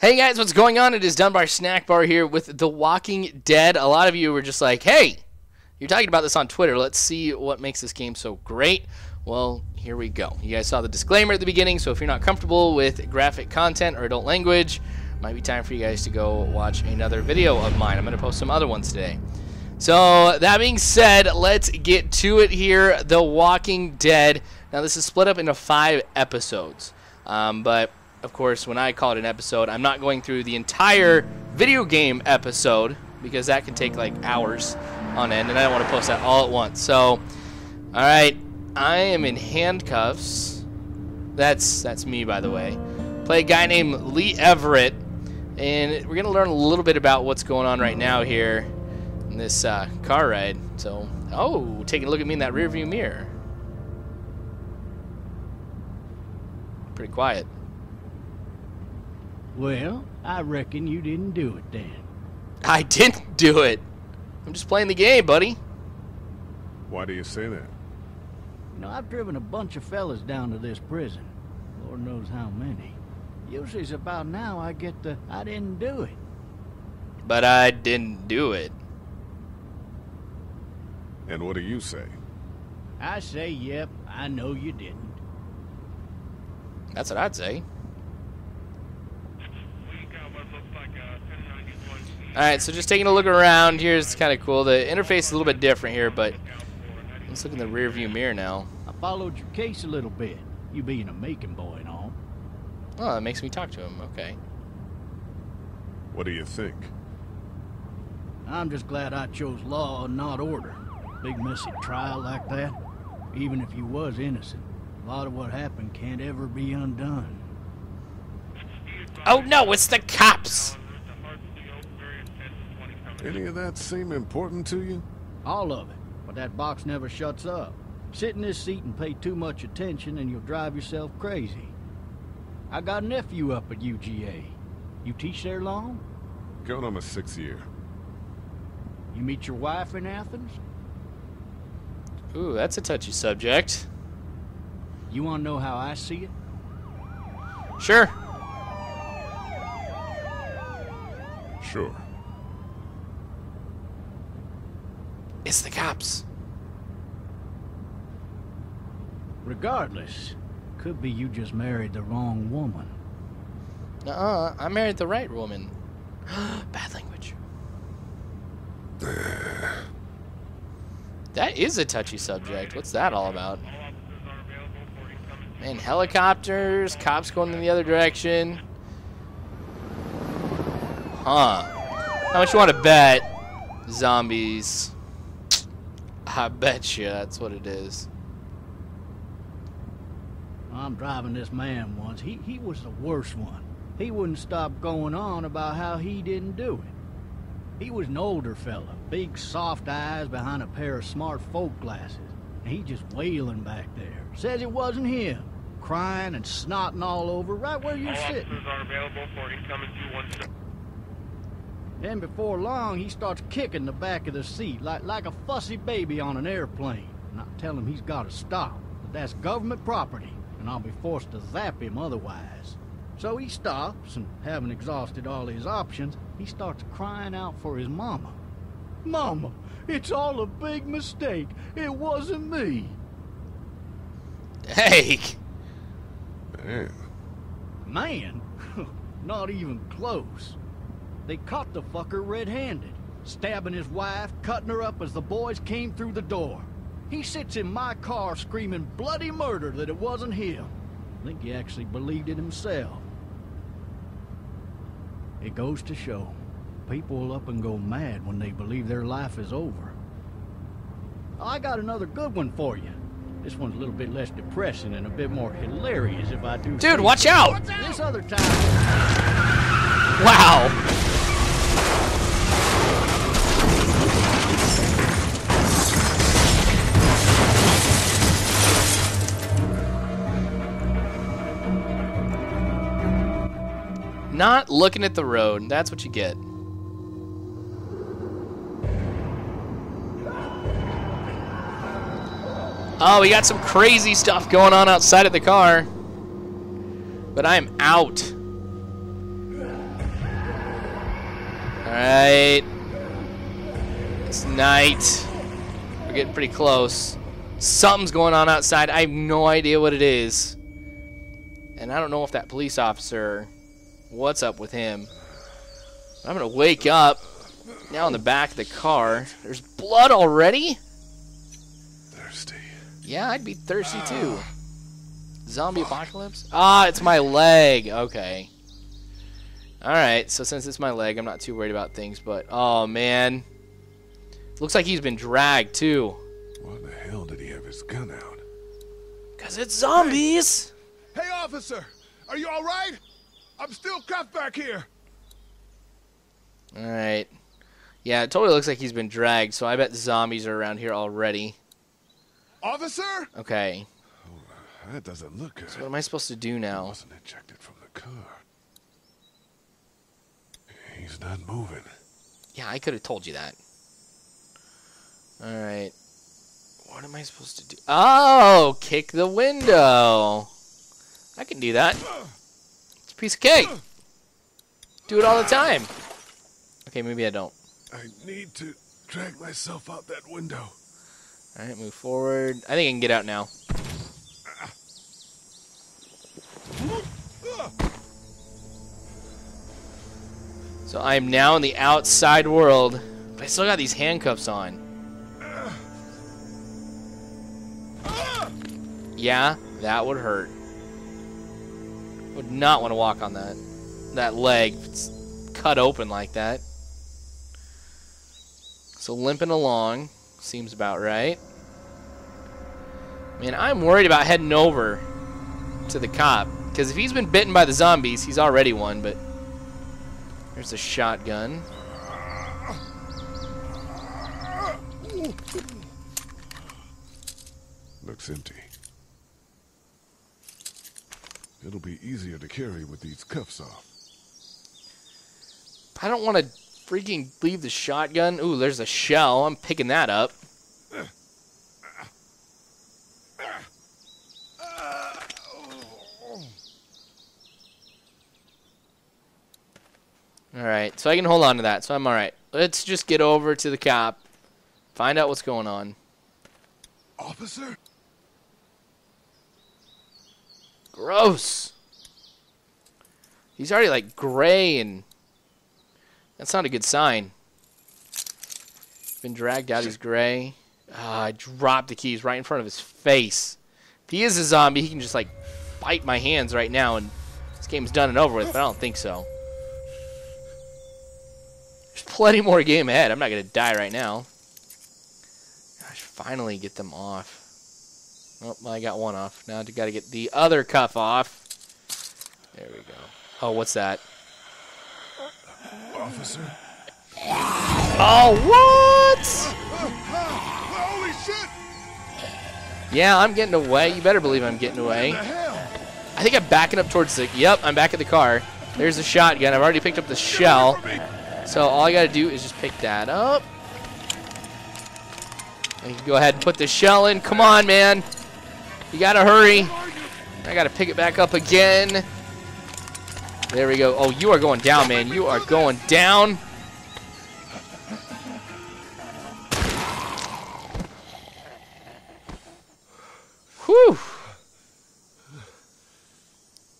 Hey guys, what's going on? It is Dunbar Snack Bar here with The Walking Dead. A lot of you were just like, hey, you're talking about this on Twitter. Let's see what makes this game so great. Well, here we go. You guys saw the disclaimer at the beginning, so if you're not comfortable with graphic content or adult language, it might be time for you guys to go watch another video of mine. I'm going to post some other ones today. So, that being said, let's get to it here. The Walking Dead. Now, this is split up into 5 episodes, but of course, when I call it an episode, I'm not going through the entire video game episode because that can take like hours on end, and I don't want to post that all at once. So, all right, I am in handcuffs. That's me, by the way. Play a guy named Lee Everett, and we're gonna learn a little bit about what's going on right now here in this car ride. So, oh, taking a look at me in that rearview mirror. Pretty quiet. Well, I reckon you didn't do it then. I didn't do it. I'm just playing the game, buddy. Why do you say that? You know, I've driven a bunch of fellas down to this prison. Lord knows how many. Usually it's about now I get the, I didn't do it. But I didn't do it. And what do you say? I say, yep, I know you didn't. That's what I'd say. Alright, so just taking a look around here is kind of cool. The interface is a little bit different here, but let's look in the rearview mirror now. I followed your case a little bit, you being a Macon boy and all. Oh, that makes me talk to him, okay. What do you think? I'm just glad I chose law and not order. Big messy trial like that. Even if you was innocent, a lot of what happened can't ever be undone. Oh no, it's the cops! Any of that seem important to you? All of it, but that box never shuts up. Sit in this seat and pay too much attention and you'll drive yourself crazy. I got a nephew up at UGA. You teach there long? Going on my 6th year. You meet your wife in Athens? Ooh, that's a touchy subject. You want to know how I see it? Sure. Sure. It's the cops. Regardless, could be you just married the wrong woman. Uh-uh, I married the right woman. Bad language. That is a touchy subject. What's that all about? Man, helicopters, cops going in the other direction. Huh. How much you want to bet? Zombies. I bet you that's what it is. I'm driving this man once. He was the worst one. He wouldn't stop going on about how he didn't do it. He was an older fella, big soft eyes behind a pair of smart folk glasses. And he just wailing back there. Says it wasn't him. Crying and snotting all over right where you're sitting. All officers are available for incoming 217. Then before long, he starts kicking the back of the seat like a fussy baby on an airplane. And I tell him he's got to stop, but that's government property, and I'll be forced to zap him otherwise. So he stops, and having exhausted all his options, he starts crying out for his mama. Mama, it's all a big mistake. It wasn't me. Hey. Man, not even close. They caught the fucker red-handed, stabbing his wife, cutting her up as the boys came through the door. He sits in my car screaming bloody murder that it wasn't him. I think he actually believed it himself. It goes to show, people will up and go mad when they believe their life is over. I got another good one for you. This one's a little bit less depressing and a bit more hilarious if I do. Dude, watch out! This other time. Wow. Not looking at the road, that's what you get. Oh, we got some crazy stuff going on outside of the car. But I am out. Alright. It's night. We're getting pretty close. Something's going on outside. I have no idea what it is. And I don't know if that police officer, what's up with him. I'm going to wake up now in the back of the car. There's blood already? Thirsty. Yeah, I'd be thirsty too. Zombie apocalypse? Ah, it's my leg. Okay. Alright, so since it's my leg, I'm not too worried about things, but oh man. Looks like he's been dragged too. Why the hell did he have his gun out? Because it's zombies! Hey, officer! Are you alright? I'm still cuffed back here! Alright. Yeah, it totally looks like he's been dragged, so I bet zombies are around here already. Officer? Okay. Oh, that doesn't look good. So what am I supposed to do now? He wasn't ejected from the car. He's not moving. Yeah, I could have told you that. Alright. What am I supposed to do? Oh, kick the window. I can do that. It's a piece of cake. Do it all the time. Okay, maybe I don't. I need to drag myself out that window. Alright, move forward. I think I can get out now. So I am now in the outside world, but I still got these handcuffs on. Yeah, that would hurt. Would not want to walk on that leg if it's cut open like that. So limping along seems about right. Man, I'm worried about heading over to the cop, because if he's been bitten by the zombies, he's already one. But there's a shotgun. Looks empty. It'll be easier to carry with these cuffs off. I don't want to freaking leave the shotgun. Ooh, there's a shell. I'm picking that up. Alright, so I can hold on to that, so I'm alright. Let's just get over to the cop. Find out what's going on. Officer? Gross. He's already like gray, and that's not a good sign. He's been dragged out. He's gray. I dropped the keys right in front of his face. If he is a zombie, he can just like bite my hands right now and this game's done and over with, but I don't think so. There's plenty more game ahead. I'm not gonna die right now. Gosh, finally get them off. Oh, well, I got one off. Now I gotta get the other cuff off. There we go. Oh, what's that? Officer? Oh, what? Holy shit! Yeah, I'm getting away. You better believe I'm getting away. I think I'm backing up towards the... Yep, I'm back at the car. There's the shotgun. I've already picked up the shell. So all I gotta do is just pick that up. I can go ahead and put the shell in. Come on, man. You gotta hurry. I gotta pick it back up again. There we go. Oh, you are going down, man. You are going down. Whew.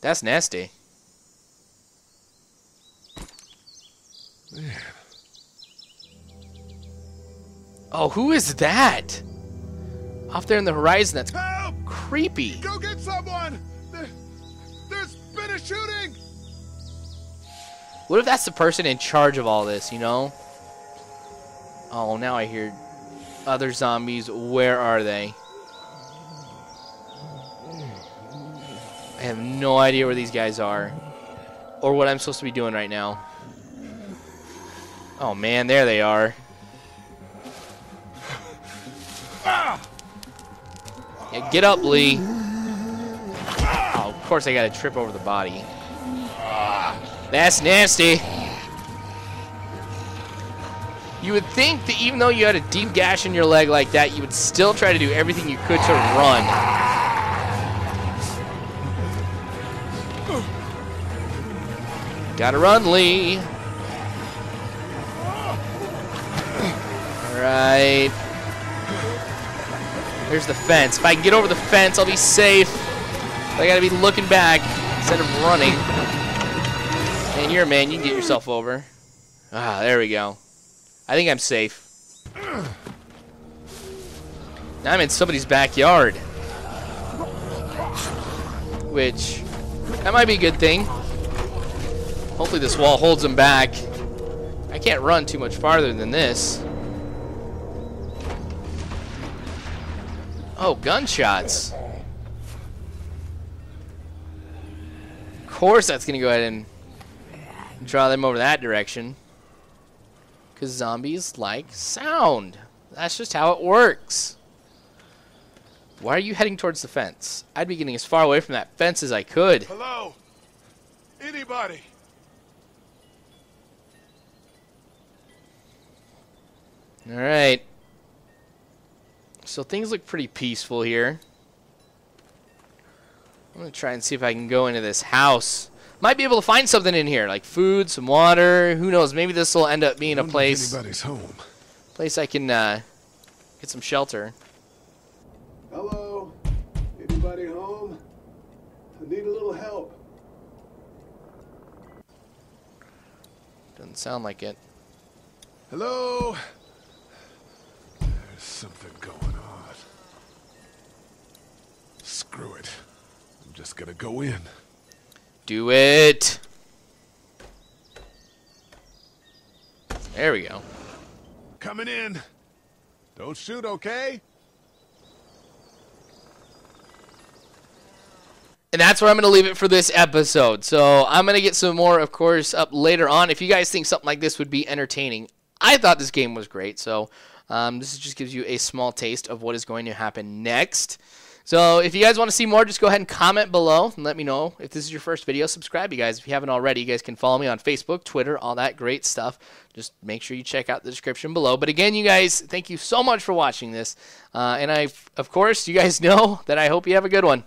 That's nasty. Man. Oh, who is that? Off there in the horizon, that's help! Creepy. Go get someone! There's been a shooting! What if that's the person in charge of all this, you know? Oh, now I hear other zombies. Where are they? I have no idea where these guys are. Or what I'm supposed to be doing right now. Oh, man, there they are. Yeah, get up, Lee. Oh, of course I gotta trip over the body. That's nasty. You would think that even though you had a deep gash in your leg like that, you would still try to do everything you could to run. Gotta run, Lee. Alright. There's the fence. If I can get over the fence, I'll be safe. But I gotta be looking back instead of running. And you're a man, you can get yourself over. Ah, there we go. I think I'm safe. Now I'm in somebody's backyard. Which, that might be a good thing. Hopefully this wall holds him back. I can't run too much farther than this. Oh, gunshots. Of course that's going to go ahead and draw them over that direction. Because zombies like sound. That's just how it works. Why are you heading towards the fence? I'd be getting as far away from that fence as I could. Hello? Anybody? Alright. So things look pretty peaceful here. I'm going to try and see if I can go into this house. Might be able to find something in here, like food, some water. Who knows? Maybe this will end up being a place. Anybody's home. Place I can get some shelter. Hello? Anybody home? I need a little help. Doesn't sound like it. Hello? There's something going on. Screw it. I'm just gonna go in. Do it. There we go. Coming in. Don't shoot, okay? And that's where I'm going to leave it for this episode. So I'm going to get some more, of course, up later on. If you guys think something like this would be entertaining, I thought this game was great. So this just gives you a small taste of what is going to happen next. So if you guys want to see more, just go ahead and comment below and let me know. If this is your first video, subscribe, you guys. If you haven't already, you guys can follow me on Facebook, Twitter, all that great stuff. Just make sure you check out the description below. But again, you guys, thank you so much for watching this. And of course, you guys know that I hope you have a good one.